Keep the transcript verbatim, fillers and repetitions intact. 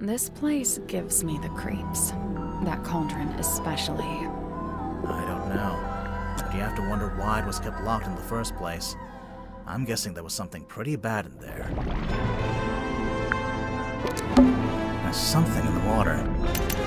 This place gives me the creeps. That cauldron especially. I don't know. But you have to wonder why it was kept locked in the first place. I'm guessing there was something pretty bad in there. There's something in the water.